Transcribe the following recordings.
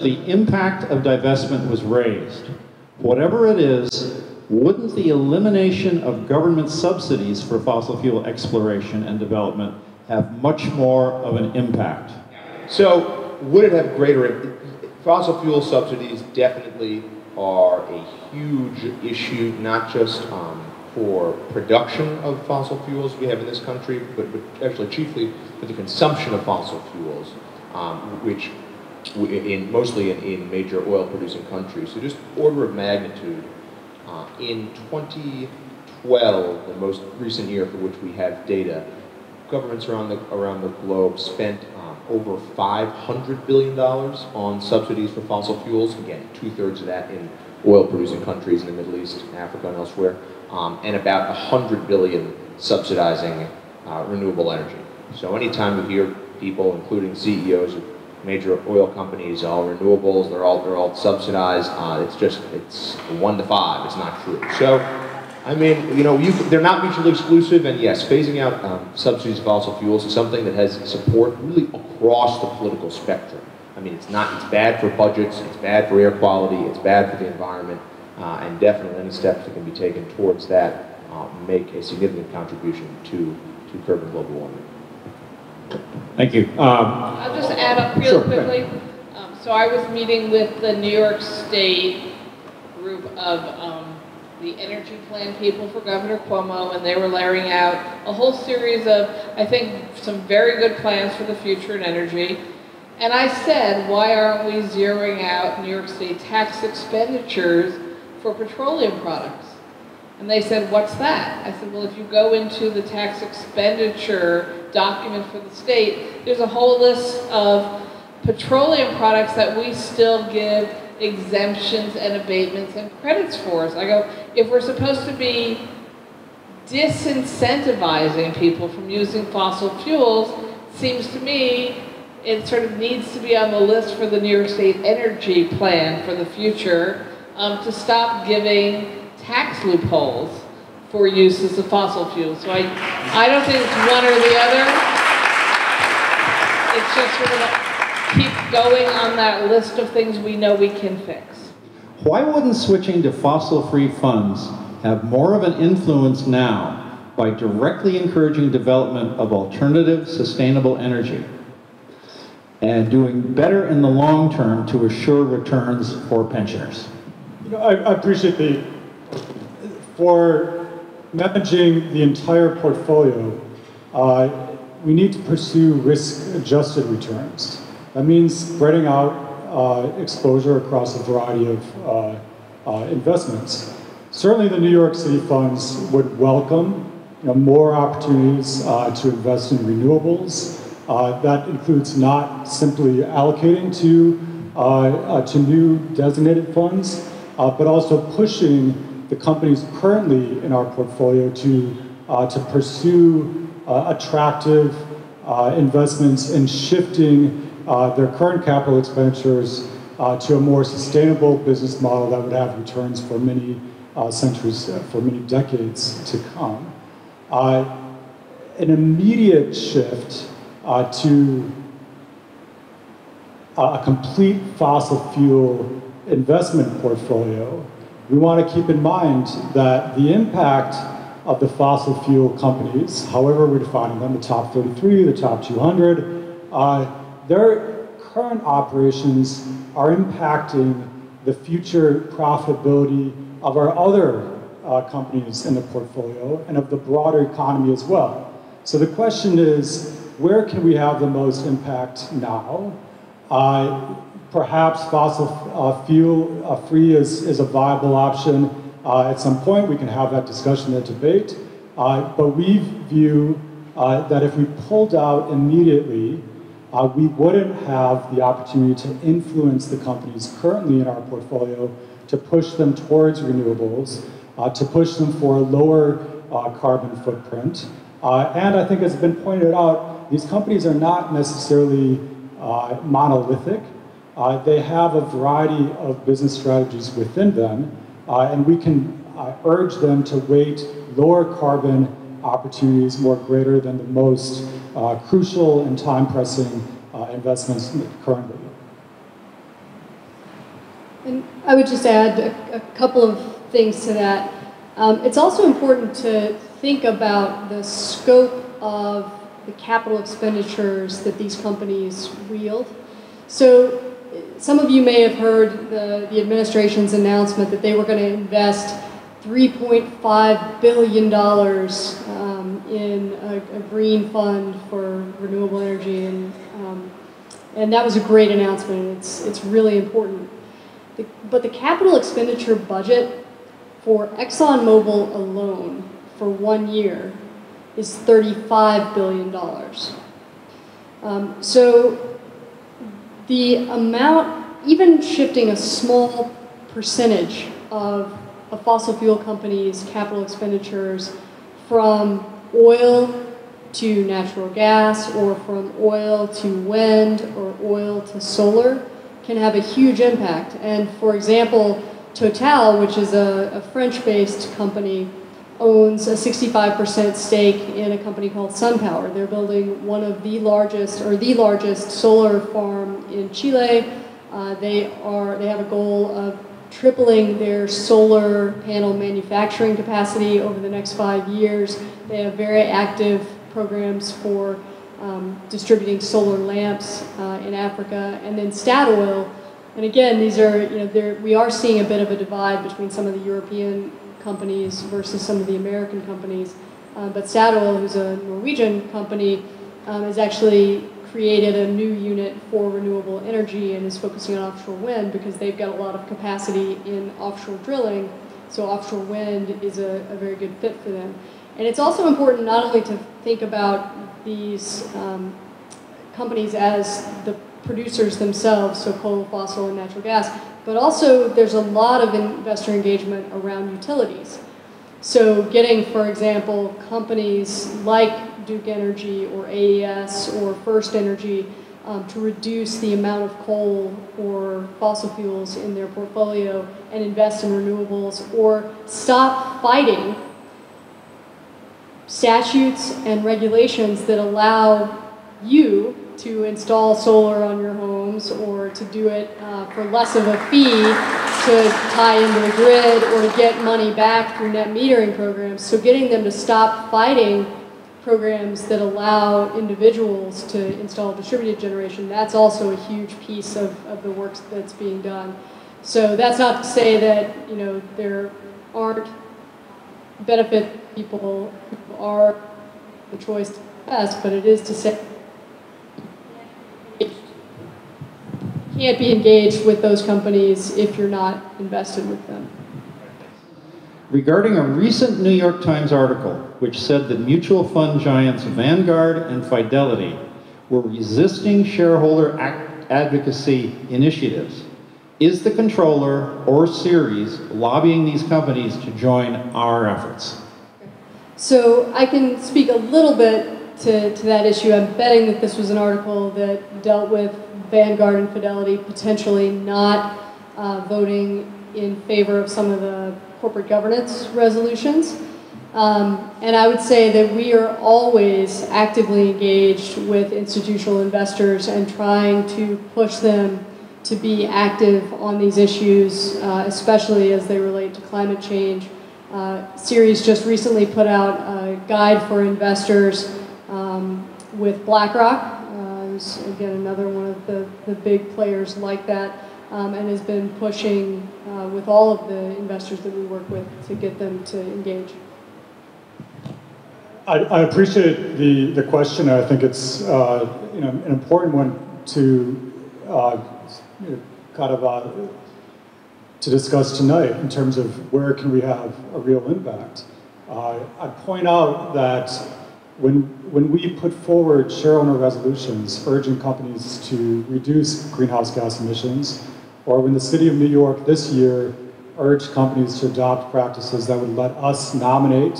the impact of divestment was raised. Whatever it is, wouldn't the elimination of government subsidies for fossil fuel exploration and development have much more of an impact? So would it have greater? Fossil fuel subsidies definitely are a huge issue, not just for production of fossil fuels we have in this country, but actually chiefly for the consumption of fossil fuels, which mostly in major oil-producing countries. So just order of magnitude, in 2012, the most recent year for which we have data, governments around the globe spent over $500 billion on subsidies for fossil fuels. Again, 2/3 of that in oil-producing countries in the Middle East, Africa, and elsewhere, and about $100 billion subsidizing renewable energy. So anytime you hear people, including CEOs of major oil companies, all renewables, they're all subsidized. It's 1 to 5. It's not true. So, I mean, you know, they're not mutually exclusive. And yes, phasing out subsidies of fossil fuels is something that has support really across the political spectrum. I mean, it's bad for budgets. It's bad for air quality. It's bad for the environment. And definitely, any steps that can be taken towards that make a significant contribution to curbing global warming. Thank you. I'll just add up really quickly. So I was meeting with the New York State group of the energy plan people for Governor Cuomo, and they were laying out a whole series of, I think, some very good plans for the future in energy. And I said, why aren't we zeroing out New York State tax expenditures for petroleum products? And they said, what's that? I said, well, if you go into the tax expenditure document for the state, there's a whole list of petroleum products that we still give exemptions and abatements and credits for. So I go, if we're supposed to be disincentivizing people from using fossil fuels, it seems to me it sort of needs to be on the list for the New York State energy plan for the future, to stop giving tax loopholes for uses of fossil fuels. So I don't think it's one or the other. It's just we're gonna keep going on that list of things we know we can fix. Why wouldn't switching to fossil-free funds have more of an influence now by directly encouraging development of alternative sustainable energy and doing better in the long term to assure returns for pensioners? You know, I appreciate the for managing the entire portfolio, we need to pursue risk-adjusted returns. That means spreading out exposure across a variety of investments. Certainly the New York City funds would welcome, you know, more opportunities to invest in renewables. That includes not simply allocating to new designated funds, but also pushing the companies currently in our portfolio to pursue attractive investments in shifting their current capital expenditures to a more sustainable business model that would have returns for many centuries, for many decades to come. An immediate shift to a complete fossil fuel investment portfolio. We want to keep in mind that the impact of the fossil fuel companies, however we're defining them, the top 33, the top 200, their current operations are impacting the future profitability of our other companies in the portfolio and of the broader economy as well. So the question is, where can we have the most impact now? Perhaps fossil fuel free is a viable option. At some point, we can have that discussion and debate. But we view that if we pulled out immediately, we wouldn't have the opportunity to influence the companies currently in our portfolio to push them towards renewables, to push them for a lower carbon footprint. And I think, as has been pointed out, these companies are not necessarily monolithic. They have a variety of business strategies within them, and we can urge them to weight lower carbon opportunities more greater than the most crucial and time-pressing investments currently. And I would just add a couple of things to that. It's also important to think about the scope of the capital expenditures that these companies wield. So some of you may have heard the administration's announcement that they were going to invest $3.5 billion in a green fund for renewable energy, and that was a great announcement. It's really important. But the capital expenditure budget for ExxonMobil alone for 1 year is $35 billion. So the amount, even shifting a small percentage of a fossil fuel company's capital expenditures from oil to natural gas, or from oil to wind, or oil to solar, can have a huge impact. And for example, Total, which is a French-based company, owns a 65% stake in a company called SunPower. They're building one of the largest, or the largest, solar farm in Chile. They have a goal of tripling their solar panel manufacturing capacity over the next 5 years. They have very active programs for distributing solar lamps in Africa. And then StatOil, and again, these are, we are seeing a bit of a divide between some of the European companies versus some of the American companies. But StatOil, who's a Norwegian company, has actually created a new unit for renewable energy and is focusing on offshore wind because they've got a lot of capacity in offshore drilling, so offshore wind is a very good fit for them. And it's also important not only to think about these companies as the producers themselves, so coal, fossil, and natural gas, but also there's a lot of investor engagement around utilities. So getting, for example, companies like Duke Energy or AES or First Energy to reduce the amount of coal or fossil fuels in their portfolio and invest in renewables, or stop fighting statutes and regulations that allow you to install solar on your homes, or to do it for less of a fee to tie into the grid, or to get money back through net metering programs. So getting them to stop fighting programs that allow individuals to install distributed generation, that's also a huge piece of the work that's being done. So that's not to say that there aren't benefit people who are the choice to invest, but it is to say can't be engaged with those companies if you're not invested with them. Regarding a recent New York Times article which said that mutual fund giants Vanguard and Fidelity were resisting shareholder advocacy initiatives, is the controller or Ceres lobbying these companies to join our efforts? So I can speak a little bit to that issue. I'm betting that this was an article that dealt with Vanguard and Fidelity potentially not voting in favor of some of the corporate governance resolutions. And I would say that we are always actively engaged with institutional investors and trying to push them to be active on these issues, especially as they relate to climate change. Ceres just recently put out a guide for investors with BlackRock, again, another one of the big players like that, and has been pushing with all of the investors that we work with to get them to engage. I appreciate the question. I think it's an important one to discuss tonight in terms of where can we have a real impact. I'd point out that when we put forward shareowner resolutions urging companies to reduce greenhouse gas emissions, or when the City of New York this year urged companies to adopt practices that would let us nominate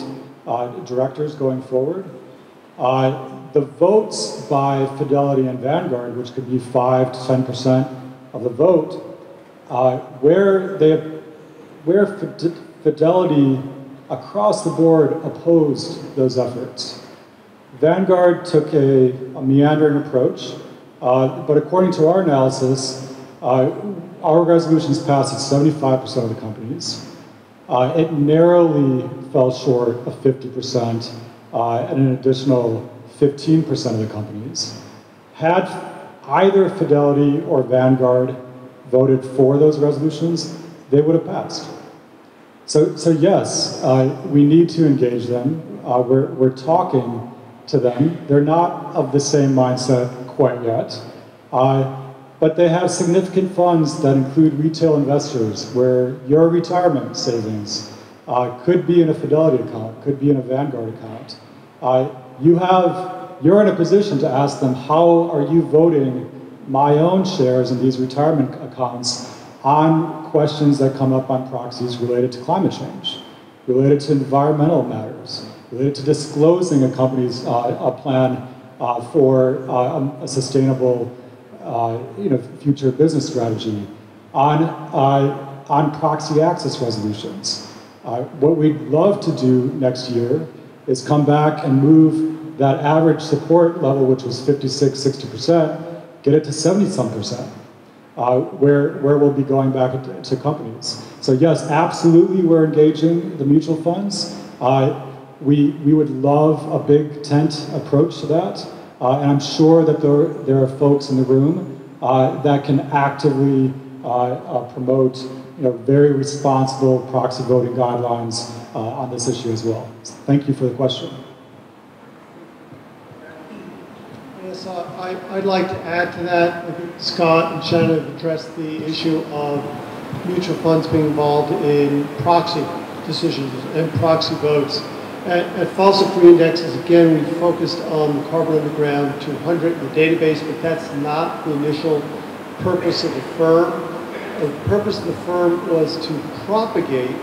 directors going forward, the votes by Fidelity and Vanguard, which could be 5 to 10% of the vote, where Fidelity across the board opposed those efforts. Vanguard took a meandering approach, but according to our analysis, Our resolutions passed at 75% of the companies. It narrowly fell short of 50% and an additional 15% of the companies. Had either Fidelity or Vanguard voted for those resolutions, they would have passed. So yes, we need to engage them. We're talking to them. They're not of the same mindset quite yet. But they have significant funds that include retail investors, where your retirement savings could be in a Fidelity account, could be in a Vanguard account. You're in a position to ask them, how are you voting my own shares in these retirement accounts on questions that come up on proxies related to climate change, related to environmental matters, related to disclosing a company's plan for a sustainable future business strategy, on proxy access resolutions. What we'd love to do next year is come back and move that average support level, which was 56–60%, get it to 70-some%, where we'll be going back to companies. So yes, absolutely, we're engaging the mutual funds. We would love a big tent approach to that. And I'm sure that there are folks in the room that can actively promote very responsible proxy voting guidelines on this issue as well. So thank you for the question. Yes, I'd like to add to that. I think Scott and Shannon have addressed the issue of mutual funds being involved in proxy decisions and proxy votes. At Fossil Free Indexes, again, we focused on Carbon Underground 200 in the database, but that's not the initial purpose of the firm. The purpose of the firm was to propagate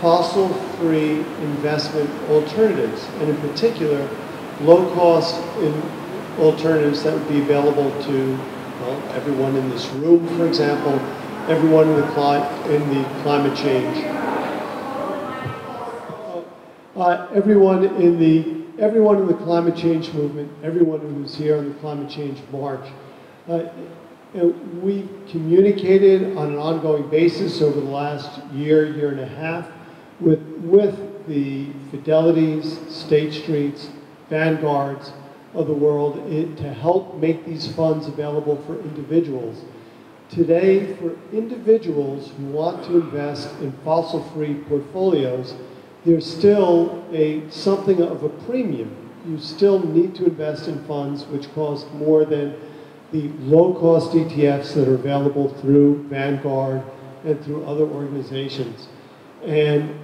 fossil-free investment alternatives, and in particular, low-cost alternatives that would be available to, well, everyone in this room, for example, everyone in the climate change. Everyone in the climate change movement, everyone who's here on the climate change march. We communicated on an ongoing basis over the last year and a half with the Fidelities, State Streets, Vanguards of the world to help make these funds available for individuals. Today, for individuals who want to invest in fossil-free portfolios, there's still something of a premium. You still need to invest in funds which cost more than the low-cost ETFs that are available through Vanguard and through other organizations. And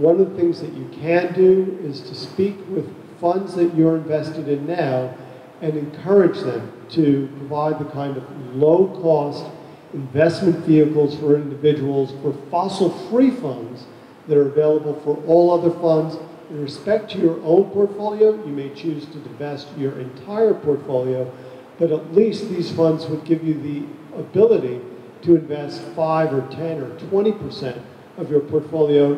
one of the things that you can do is to speak with funds that you're invested in now and encourage them to provide the kind of low-cost investment vehicles for individuals for fossil-free funds that are available for all other funds. In respect to your own portfolio, you may choose to divest your entire portfolio, but at least these funds would give you the ability to invest 5 or 10 or 20% of your portfolio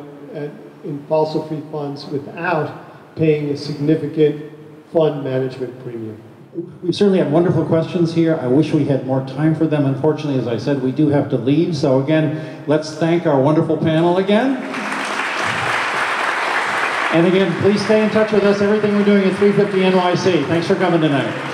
in fossil-free funds without paying a significant fund management premium. We certainly have wonderful questions here. I wish we had more time for them. Unfortunately, as I said, we do have to leave. So again, let's thank our wonderful panel again. And again, please stay in touch with us. Everything we're doing at 350 NYC. Thanks for coming tonight.